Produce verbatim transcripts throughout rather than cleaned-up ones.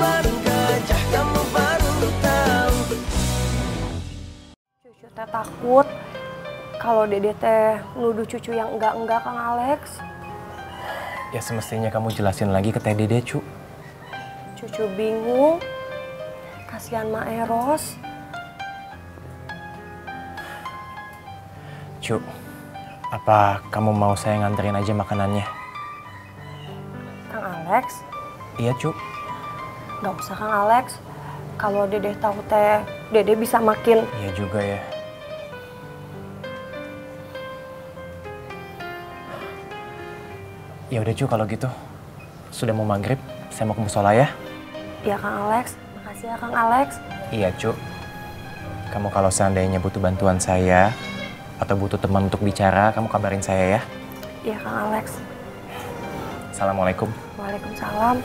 baru gajah, kamu baru tahu. Cucu teh takut kalau dede teh nuduh cucu yang enggak-enggak, Kang Alex. Ya semestinya kamu jelasin lagi ke teh dede, cu. Cucu bingung. Kasihan Mak Eros. Cu, apa kamu mau saya nganterin aja makanannya? Kang Alex? Iya, cu. Gak usah, Kang Alex. Kalau dede tahu teh, dede bisa makin... Iya juga ya. Ya udah, cu, kalau gitu. Sudah mau maghrib, saya mau ke musola ya. Iya, Kang Alex. Makasih ya, Kang Alex. Iya, cu. Kamu kalau seandainya butuh bantuan saya atau butuh teman untuk bicara, kamu kabarin saya ya. Iya, Kang Alex. Assalamualaikum. Waalaikumsalam.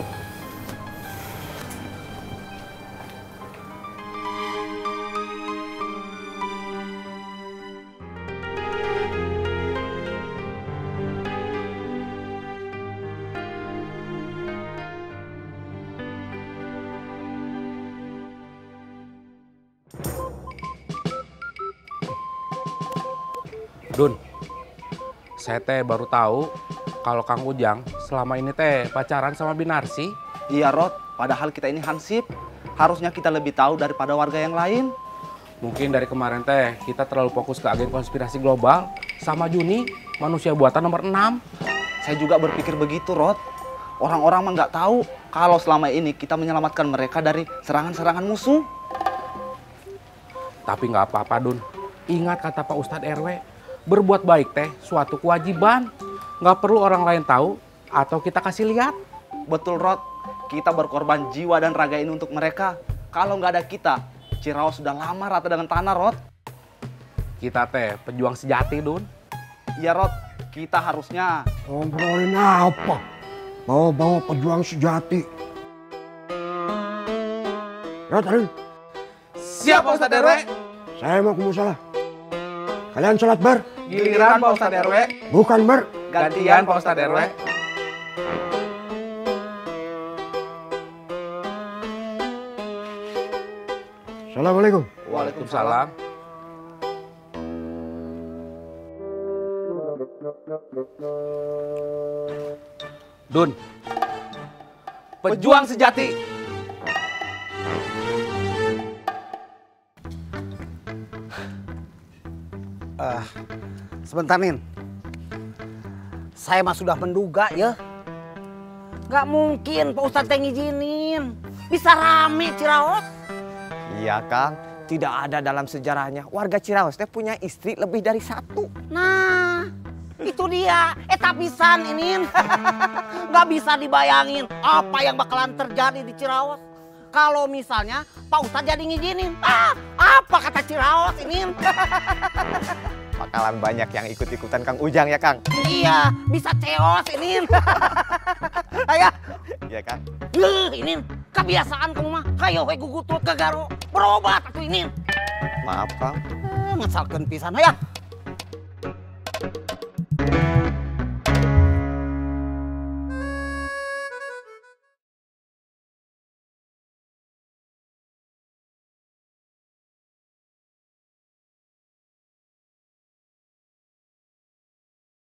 Dun, saya teh baru tahu kalau Kang Ujang selama ini teh pacaran sama Binarsi. Iya, Rod. Padahal kita ini Hansip. Harusnya kita lebih tahu daripada warga yang lain. Mungkin dari kemarin teh kita terlalu fokus ke agen konspirasi global sama Juni, manusia buatan nomor enam. Saya juga berpikir begitu, Rod. Orang-orang mah nggak tahu kalau selama ini kita menyelamatkan mereka dari serangan-serangan musuh. Tapi nggak apa-apa, Dun. Ingat kata Pak Ustadz R W. Berbuat baik teh suatu kewajiban, nggak perlu orang lain tahu atau kita kasih lihat. Betul, Rod. Kita berkorban jiwa dan raga ini untuk mereka. Kalau nggak ada kita, Ciraos sudah lama rata dengan tanah, Rod. Kita teh pejuang sejati, Dun. Iya, Rod. Kita harusnya ngobrolin apa? Bawa-bawa pejuang sejati. Rod, Rod. Siap, Pak Ustadz R W. Saya mau ke musola. Kalian sholat ber. Giliran Pak Ustadz R W. Bukan ber. Gantian Pak Ustadz R W. Assalamualaikum. Waalaikumsalam. Dun. Pejuang sejati. Uh, sebentar, Nin. Saya mah sudah menduga ya. Gak mungkin Pak Ustadz yang ngizinin. Bisa rame Ciraos. Iya, Kang. Tidak ada dalam sejarahnya warga Ciraos teh punya istri lebih dari satu. Nah, itu dia. Eta pisan, Inin. Gak bisa dibayangin apa yang bakalan terjadi di Ciraos kalau misalnya Pak Ustadz jadi ngizinin. Ah, apa kata Ciraos, Inin? Bakalan banyak yang ikut-ikutan Kang Ujang ya, Kang? Iya, bisa ceos, Inin. Ayah. Iya, Kang. Yuh, Inin, kebiasaan kamu mah. Kayo we gugutut ke garo. Berobat atuh, Inin. Maaf, Kang. Ngesalkeun pisan, ayah.